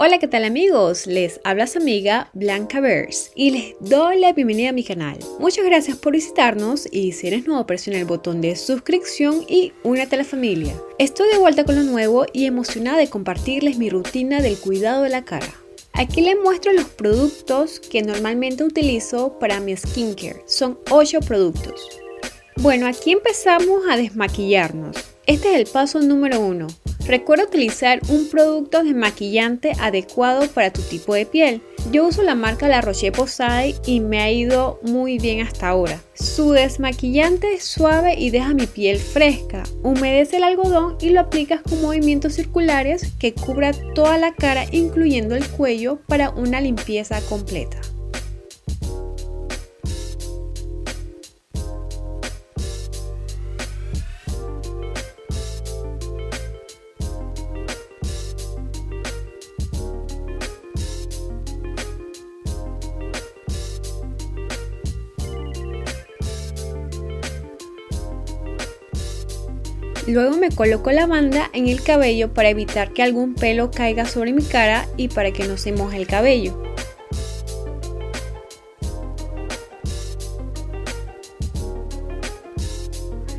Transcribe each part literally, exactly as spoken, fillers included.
Hola, ¿qué tal amigos? Les habla su amiga Blanca Bears y les doy la bienvenida a mi canal. Muchas gracias por visitarnos y si eres nuevo presiona el botón de suscripción y únete a la familia. Estoy de vuelta con lo nuevo y emocionada de compartirles mi rutina del cuidado de la cara. Aquí les muestro los productos que normalmente utilizo para mi skincare. Son ocho productos. Bueno, aquí empezamos a desmaquillarnos. Este es el paso número uno. Recuerda utilizar un producto desmaquillante adecuado para tu tipo de piel. Yo uso la marca La Roche-Posay y me ha ido muy bien hasta ahora. Su desmaquillante es suave y deja mi piel fresca. Humedece el algodón y lo aplicas con movimientos circulares que cubra toda la cara incluyendo el cuello para una limpieza completa. Luego me coloco la banda en el cabello para evitar que algún pelo caiga sobre mi cara y para que no se moje el cabello.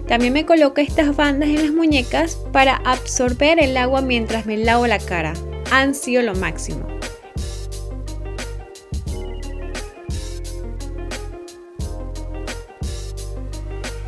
También me coloco estas bandas en las muñecas para absorber el agua mientras me lavo la cara. Han sido lo máximo.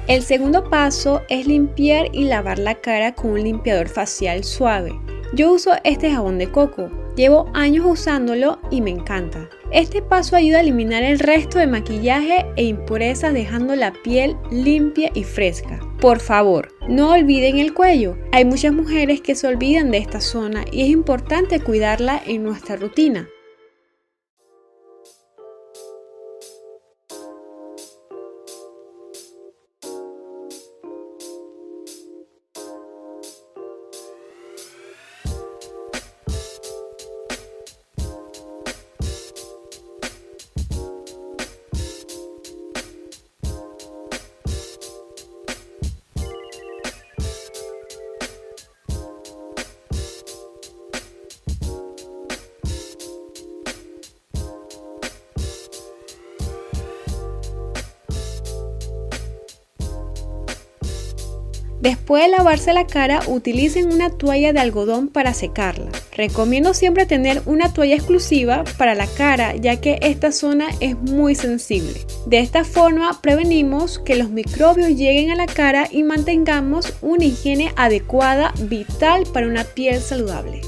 El segundo paso es limpiar y lavar la cara con un limpiador facial suave. Yo uso este jabón de coco, llevo años usándolo y me encanta. Este paso ayuda a eliminar el resto de maquillaje e impurezas dejando la piel limpia y fresca. Por favor, no olviden el cuello. Hay muchas mujeres que se olvidan de esta zona y es importante cuidarla en nuestra rutina. Después de lavarse la cara, utilicen una toalla de algodón para secarla. Recomiendo siempre tener una toalla exclusiva para la cara, ya que esta zona es muy sensible. De esta forma prevenimos que los microbios lleguen a la cara y mantengamos una higiene adecuada, vital para una piel saludable.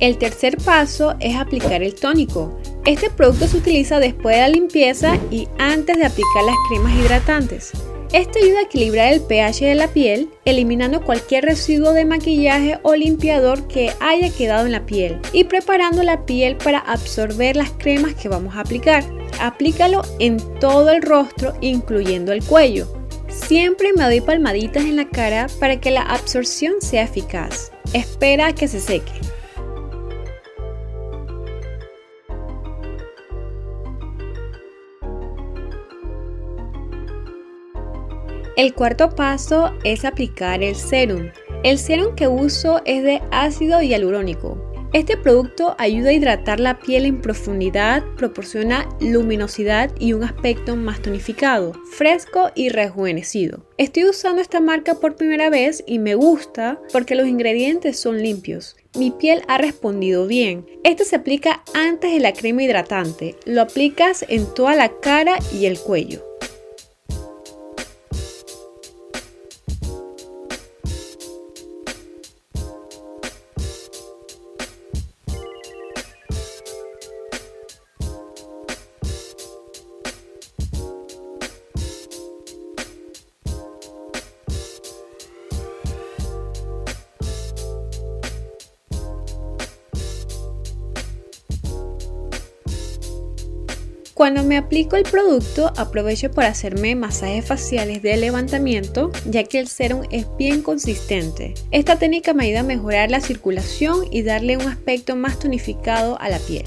El tercer paso es aplicar el tónico. Este producto se utiliza después de la limpieza y antes de aplicar las cremas hidratantes. Esto ayuda a equilibrar el pH de la piel, eliminando cualquier residuo de maquillaje o limpiador que haya quedado en la piel y preparando la piel para absorber las cremas que vamos a aplicar. Aplícalo en todo el rostro, incluyendo el cuello. Siempre me doy palmaditas en la cara para que la absorción sea eficaz. Espera a que se seque. El cuarto paso es aplicar el sérum. El sérum que uso es de ácido hialurónico. Este producto ayuda a hidratar la piel en profundidad, proporciona luminosidad y un aspecto más tonificado, fresco y rejuvenecido. Estoy usando esta marca por primera vez y me gusta porque los ingredientes son limpios. Mi piel ha respondido bien. Este se aplica antes de la crema hidratante. Lo aplicas en toda la cara y el cuello. Cuando me aplico el producto, aprovecho para hacerme masajes faciales de levantamiento, ya que el sérum es bien consistente. Esta técnica me ayuda a mejorar la circulación y darle un aspecto más tonificado a la piel.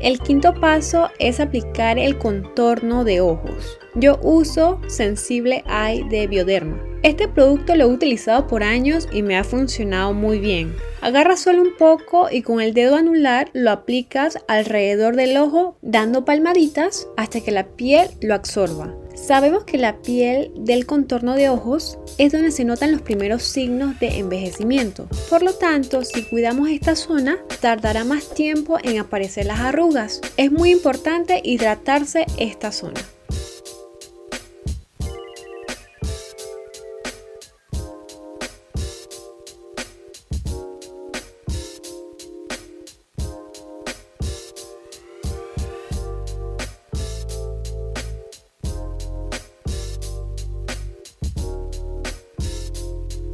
El quinto paso es aplicar el contorno de ojos. Yo uso Sensible Eye de Bioderma. Este producto lo he utilizado por años y me ha funcionado muy bien. Agarras solo un poco y con el dedo anular lo aplicas alrededor del ojo dando palmaditas hasta que la piel lo absorba. Sabemos que la piel del contorno de ojos es donde se notan los primeros signos de envejecimiento. Por lo tanto, si cuidamos esta zona, tardará más tiempo en aparecer las arrugas. Es muy importante hidratarse esta zona.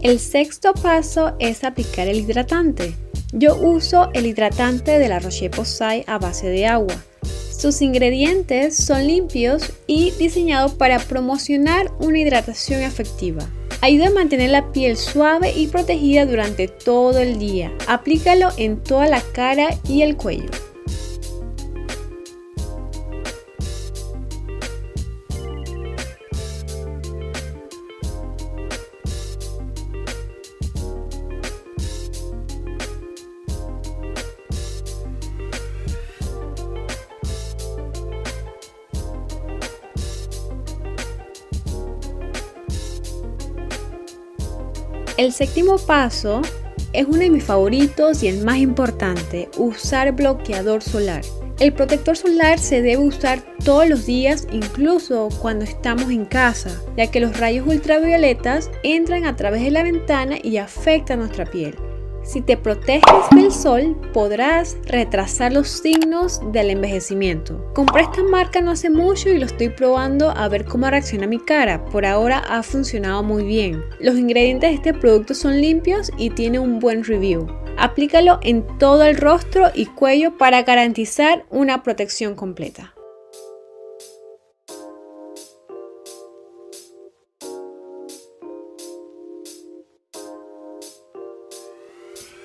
El sexto paso es aplicar el hidratante. Yo uso el hidratante de la Roche-Posay a base de agua. Sus ingredientes son limpios y diseñados para promocionar una hidratación efectiva. Ayuda a mantener la piel suave y protegida durante todo el día. Aplícalo en toda la cara y el cuello. El séptimo paso es uno de mis favoritos y el más importante, usar bloqueador solar. El protector solar se debe usar todos los días, incluso cuando estamos en casa, ya que los rayos ultravioletas entran a través de la ventana y afectan nuestra piel. Si te proteges del sol, podrás retrasar los signos del envejecimiento. Compré esta marca no hace mucho y lo estoy probando a ver cómo reacciona mi cara. Por ahora ha funcionado muy bien. Los ingredientes de este producto son limpios y tiene un buen review. Aplícalo en todo el rostro y cuello para garantizar una protección completa.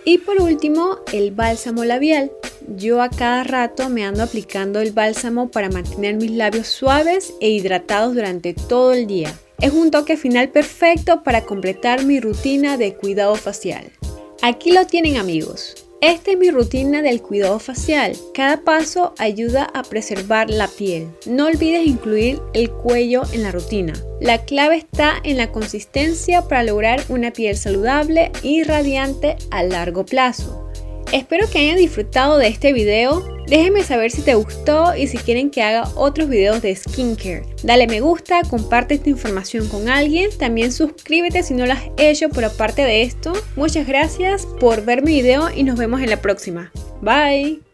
Y por último, el bálsamo labial. Yo a cada rato me ando aplicando el bálsamo para mantener mis labios suaves e hidratados durante todo el día. Es un toque final perfecto para completar mi rutina de cuidado facial. Aquí lo tienen, amigos. Esta es mi rutina del cuidado facial. Cada paso ayuda a preservar la piel. No olvides incluir el cuello en la rutina. La clave está en la consistencia para lograr una piel saludable y radiante a largo plazo. Espero que hayan disfrutado de este video. Déjenme saber si te gustó y si quieren que haga otros videos de skincare. Dale me gusta, comparte esta información con alguien. También suscríbete si no lo has hecho, pero aparte de esto, muchas gracias por ver mi video y nos vemos en la próxima. Bye.